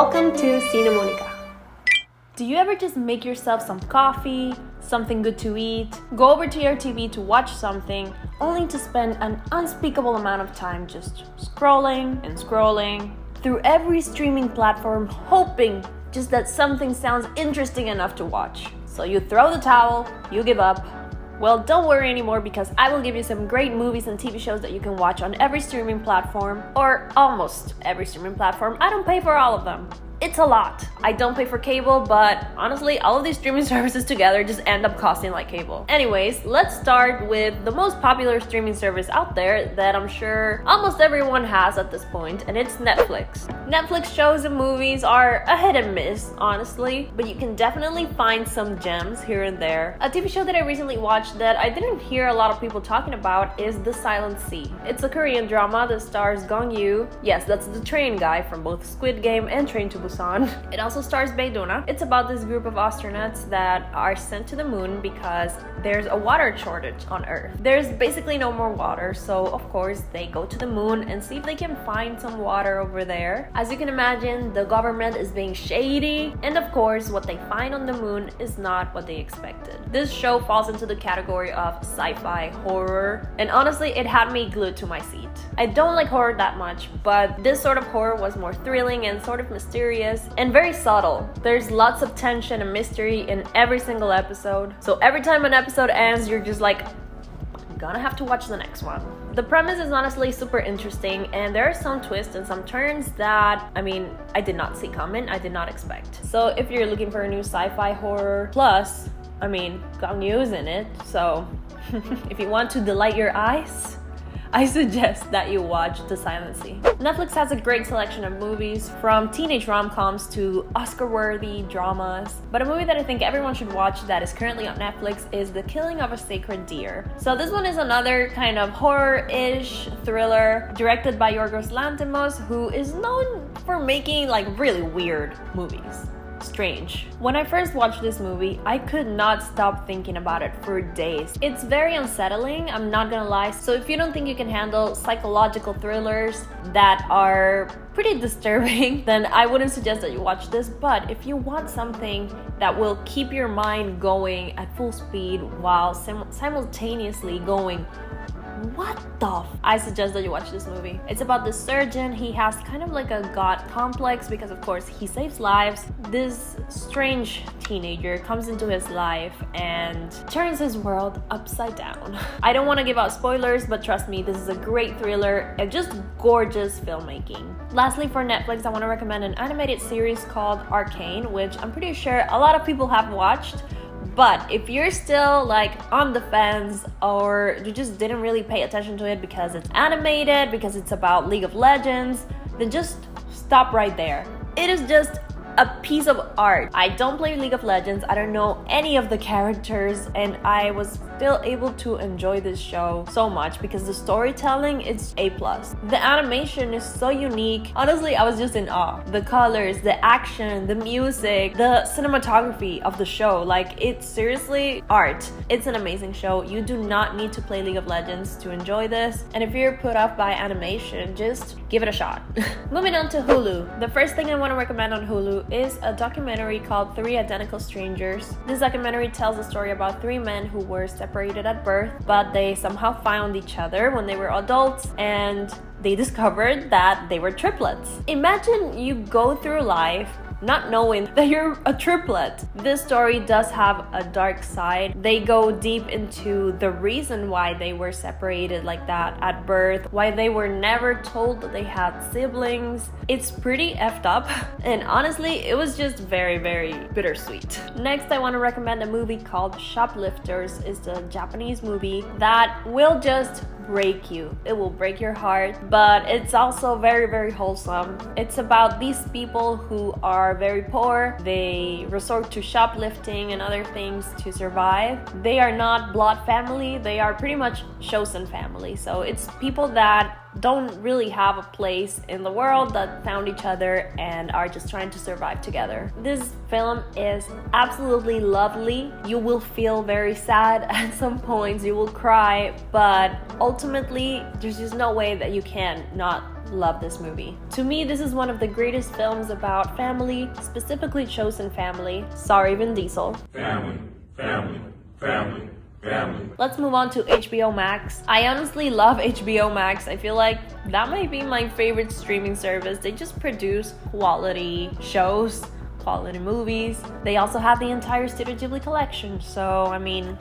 Welcome to Cinemonika. Do you ever just make yourself some coffee, something good to eat, go over to your TV to watch something, only to spend an unspeakable amount of time just scrolling and scrolling through every streaming platform, hoping just that something sounds interesting enough to watch? So you throw the towel, you give up. Well, don't worry anymore, because I will give you some great movies and TV shows that you can watch on every streaming platform, or almost every streaming platform. I don't pay for all of them. It's a lot. I don't pay for cable, but honestly, all of these streaming services together just end up costing like cable. Anyways, let's start with the most popular streaming service out there that I'm sure almost everyone has at this point, and it's Netflix. Netflix shows and movies are a hit and miss, honestly, but you can definitely find some gems here and there. A TV show that I recently watched that I didn't hear a lot of people talking about is The Silent Sea. It's a Korean drama that stars Gong Yoo. Yes, that's the train guy from both Squid Game and Train to Busan. It also stars Bae Doona. It's about this group of astronauts that are sent to the moon because there's a water shortage on Earth. There's basically no more water, so of course they go to the moon and see if they can find some water over there. As you can imagine, the government is being shady, and of course what they find on the moon is not what they expected. This show falls into the category of sci-fi horror, and honestly it had me glued to my seat. I don't like horror that much, but this sort of horror was more thrilling and sort of mysterious and very subtle. There's lots of tension and mystery in every single episode, so every time an episode ends you're just like, I'm gonna have to watch the next one. The premise is honestly super interesting, and there are some twists and some turns that, I mean, I did not see coming, I did not expect. So if you're looking for a new sci-fi horror, plus, I mean, Gong Yoo's in it, so if you want to delight your eyes, I suggest that you watch The Silent Sea. Netflix has a great selection of movies, from teenage rom-coms to Oscar-worthy dramas. But a movie that I think everyone should watch that is currently on Netflix is The Killing of a Sacred Deer. So this one is another kind of horror-ish thriller directed by Yorgos Lanthimos, who is known for making like really weird movies. Strange. When I first watched this movie, I could not stop thinking about it for days. It's very unsettling, I'm not gonna lie. So if you don't think you can handle psychological thrillers that are pretty disturbing, then I wouldn't suggest that you watch this. But if you want something that will keep your mind going at full speed while simultaneously going, what the f, I suggest that you watch this movie. It's about this surgeon. He has kind of like a god complex because of course he saves lives. This strange teenager comes into his life and turns his world upside down. I don't want to give out spoilers, but trust me, this is a great thriller and just gorgeous filmmaking. Lastly, for Netflix, I want to recommend an animated series called Arcane, which I'm pretty sure a lot of people have watched. But if you're still like on the fence, or you just didn't really pay attention to it because it's animated, because it's about League of Legends, then just stop right there. It is just a piece of art. I don't play League of Legends, I don't know any of the characters, and I was still able to enjoy this show so much because the storytelling is A+. The animation is so unique. Honestly, I was just in awe. The colors, the action, the music, the cinematography of the show, like, it's seriously art. It's an amazing show. You do not need to play League of Legends to enjoy this, and if you're put off by animation, just give it a shot. Moving on to Hulu. The first thing I want to recommend on Hulu is a documentary called Three Identical Strangers. This documentary tells a story about three men who were separated at birth, but they somehow found each other when they were adults, and they discovered that they were triplets. Imagine you go through life not knowing that you're a triplet. This story does have a dark side. They go deep into the reason why they were separated like that at birth, why they were never told that they had siblings. It's pretty effed up, and honestly, it was just very, very bittersweet. Next, I want to recommend a movie called Shoplifters. It's a Japanese movie that will just break you. It will break your heart, but it's also very, very wholesome. It's about these people who are very poor. They resort to shoplifting and other things to survive. They are not blood family, they are pretty much chosen family. So it's people that don't really have a place in the world, that found each other and are just trying to survive together. This film is absolutely lovely. You will feel very sad at some points, you will cry, but ultimately there's just no way that you can not love this movie. To me, this is one of the greatest films about family, specifically chosen family. Sorry, Vin Diesel. Family, family, family. Family. Let's move on to HBO Max. I honestly love HBO Max. I feel like that might be my favorite streaming service. They just produce quality shows, quality movies. They also have the entire Studio Ghibli collection, so I mean,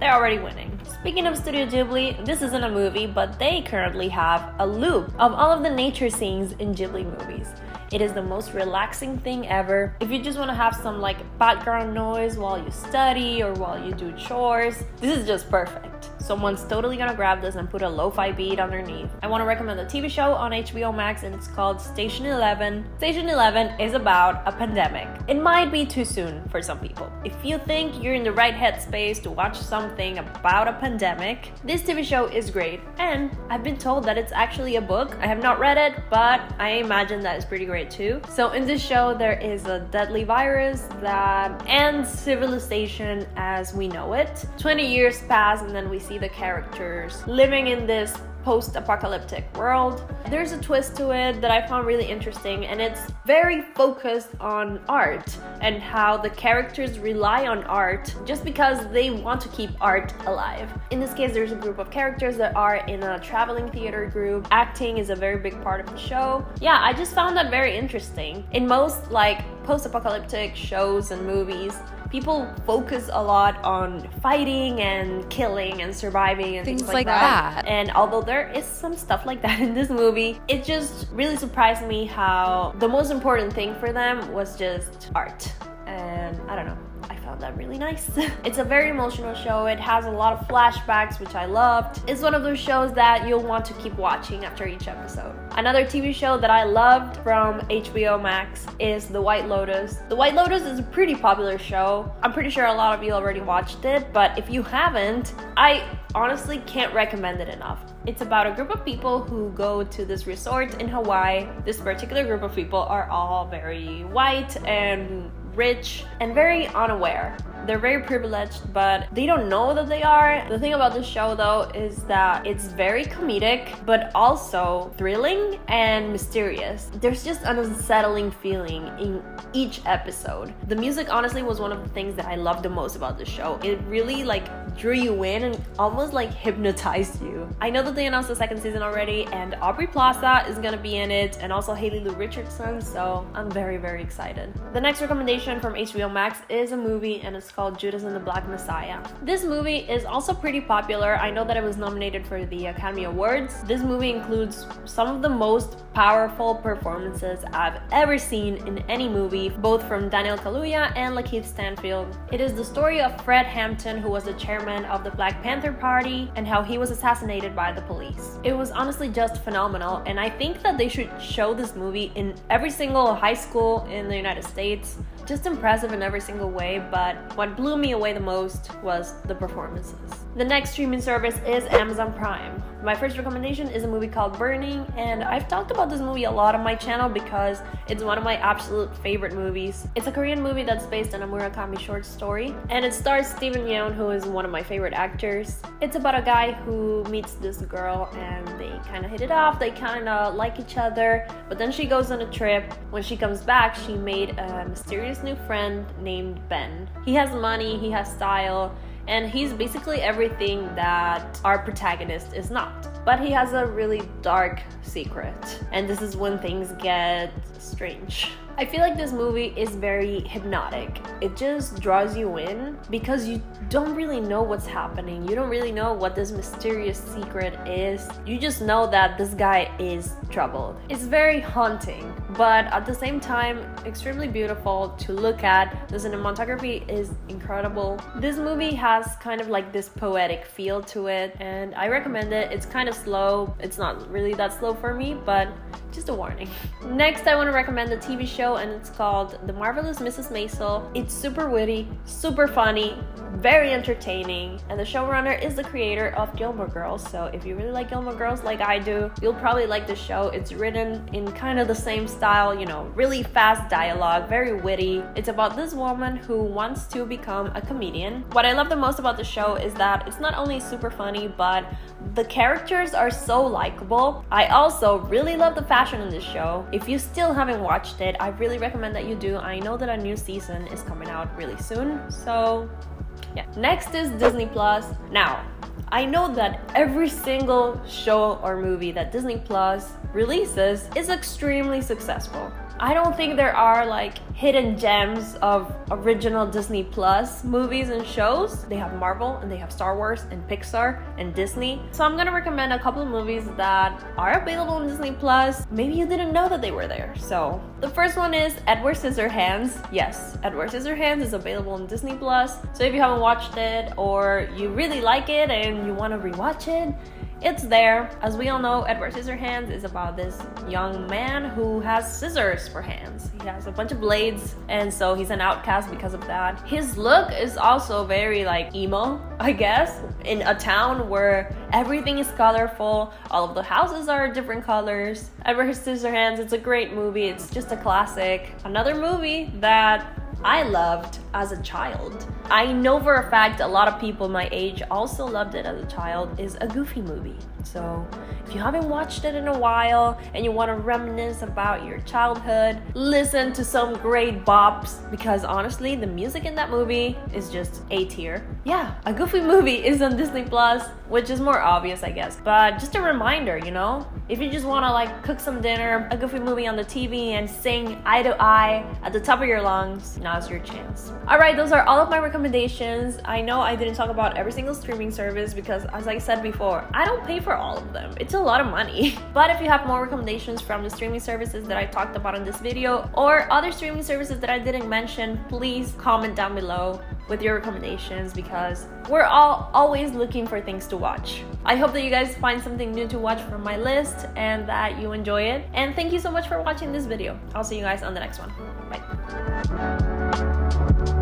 they're already winning. Speaking of Studio Ghibli, this isn't a movie, but they currently have a loop of all of the nature scenes in Ghibli movies. It is the most relaxing thing ever. If you just want to have some like background noise while you study or while you do chores, this is just perfect. Someone's totally gonna grab this and put a lo-fi beat underneath. I want to recommend a TV show on HBO Max and it's called Station 11. Station 11 is about a pandemic. It might be too soon for some people. If you think you're in the right headspace to watch something about a pandemic, this TV show is great, and I've been told that it's actually a book. I have not read it, but I imagine that it's pretty great too. So in this show, there is a deadly virus that ends civilization as we know it. 20 years pass and then we see the characters living in this post-apocalyptic world. There's a twist to it that I found really interesting, and it's very focused on art and how the characters rely on art just because they want to keep art alive. In this case, there's a group of characters that are in a traveling theater group. Acting is a very big part of the show. Yeah, I just found that very interesting. In most like post-apocalyptic shows and movies, people focus a lot on fighting and killing and surviving and things like that. And although there is some stuff like that in this movie, it just really surprised me how the most important thing for them was just art. And I don't know, I found that really nice. It's a very emotional show. It has a lot of flashbacks, which I loved. It's one of those shows that you'll want to keep watching after each episode. Another TV show that I loved from HBO Max is The White Lotus. The White Lotus is a pretty popular show. I'm pretty sure a lot of you already watched it, but if you haven't, I honestly can't recommend it enough. It's about a group of people who go to this resort in Hawaii. This particular group of people are all very white and rich and very unaware. They're very privileged, but they don't know that they are. The thing about this show though is that it's very comedic but also thrilling and mysterious. There's just an unsettling feeling in each episode. The music honestly was one of the things that I loved the most about this show. It really like drew you in and almost like hypnotized you. I know that they announced the second season already, and Aubrey Plaza is gonna be in it, and also Haley Lu Richardson, so I'm very, very excited. The next recommendation from HBO Max is a movie, and it's called Judas and the Black Messiah. This movie is also pretty popular. I know that it was nominated for the Academy Awards. This movie includes some of the most powerful performances I've ever seen in any movie, both from Daniel Kaluuya and Lakeith Stanfield. It is the story of Fred Hampton, who was the chairman of the Black Panther Party, and how he was assassinated by the police. It was honestly just phenomenal, and I think that they should show this movie in every single high school in the United States. Just impressive in every single way, but what blew me away the most was the performances. The next streaming service is Amazon Prime. My first recommendation is a movie called Burning, and I've talked about this movie a lot on my channel because it's one of my absolute favorite movies. It's a Korean movie that's based on a Murakami short story, and it stars Steven Yeun, who is one of my favorite actors. It's about a guy who meets this girl and they kind of hit it off, they kind of like each other, but then she goes on a trip. When she comes back, she made a mysterious new friend named Ben. He has money, he has style, and he's basically everything that our protagonist is not. But he has a really dark secret, and this is when things get strange. I feel like this movie is very hypnotic. It just draws you in because you don't really know what's happening. You don't really know what this mysterious secret is. You just know that this guy is troubled. It's very haunting, but at the same time, extremely beautiful to look at. The cinematography is incredible. This movie has kind of like this poetic feel to it, and I recommend it. It's kind of slow. It's not really that slow for me, but just a warning. Next, I want to recommend a TV show, and it's called The Marvelous Mrs. Maisel. It's super witty, super funny, very entertaining, and the showrunner is the creator of Gilmore Girls, so if you really like Gilmore Girls like I do, you'll probably like the show. It's written in kind of the same style, you know, really fast dialogue, very witty. It's about this woman who wants to become a comedian. What I love the most about the show is that it's not only super funny, but the characters are so likable. I also really love the fashion in this show. If you still haven't watched it, I really recommend that you do. I know that a new season is coming out really soon, so yeah. Next is Disney Plus. Now, I know that every single show or movie that Disney Plus releases is extremely successful. I don't think there are like hidden gems of original Disney Plus movies and shows. They have Marvel and they have Star Wars and Pixar and Disney. So I'm gonna recommend a couple of movies that are available on Disney Plus. Maybe you didn't know that they were there. So the first one is Edward Scissorhands. Yes, Edward Scissorhands is available on Disney Plus. So if you haven't watched it or you really like it and you wanna rewatch it, it's there. As we all know, Edward Scissorhands is about this young man who has scissors for hands. He has a bunch of blades, and so he's an outcast because of that. His look is also very like emo, I guess, in a town where everything is colorful, all of the houses are different colors. Edward Scissorhands, it's a great movie, it's just a classic. Another movie that I loved as a child. I know for a fact a lot of people my age also loved it as a child, is a Goofy movie. So if you haven't watched it in a while and you want to reminisce about your childhood, listen to some great bops, because honestly the music in that movie is just A tier. Yeah, a Goofy movie is on Disney Plus, which is more obvious I guess, but just a reminder, you know? If you just want to like cook some dinner, a Goofy movie on the TV and sing Eye to Eye at the top of your lungs, now's your chance. Alright, those are all of my recommendations. I know I didn't talk about every single streaming service because as I said before, I don't pay for all of them. It's a lot of money. But if you have more recommendations from the streaming services that I talked about in this video or other streaming services that I didn't mention, please comment down below with your recommendations because we're all always looking for things to watch. I hope that you guys find something new to watch from my list and that you enjoy it. And thank you so much for watching this video. I'll see you guys on the next one. Bye.